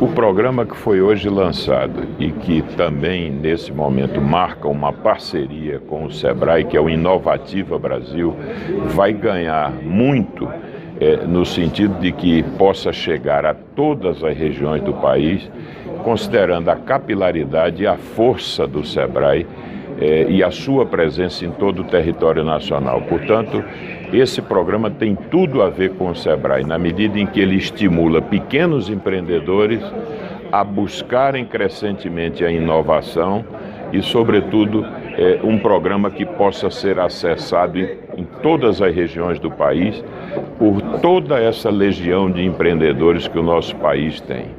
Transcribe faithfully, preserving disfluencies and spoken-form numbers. O programa que foi hoje lançado e que também, nesse momento, marca uma parceria com o SEBRAE, que é o Inovativa Brasil, vai ganhar muito é, no sentido de que possa chegar a todas as regiões do país, considerando a capilaridade e a força do SEBRAE é, e a sua presença em todo o território nacional. Portanto, esse programa tem tudo a ver com o SEBRAE, na medida em que ele estimula pequenos empreendedores a buscarem crescentemente a inovação e, sobretudo, é um programa que possa ser acessado em, em todas as regiões do país por toda essa legião de empreendedores que o nosso país tem.